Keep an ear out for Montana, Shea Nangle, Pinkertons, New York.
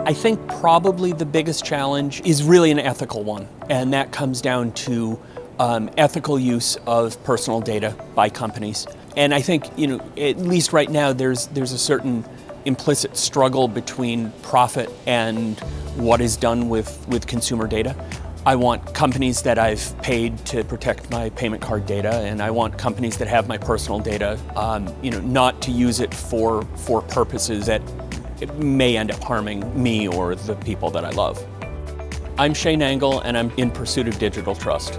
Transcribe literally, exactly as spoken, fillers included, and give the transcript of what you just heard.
I think probably the biggest challenge is really an ethical one, and that comes down to um, ethical use of personal data by companies. And I think, you know, at least right now, there's there's a certain implicit struggle between profit and what is done with, with consumer data. I want companies that I've paid to protect my payment card data, and I want companies that have my personal data, um, you know, not to use it for, for purposes that it may end up harming me or the people that I love. I'm Shea Nangle, and I'm in pursuit of digital trust.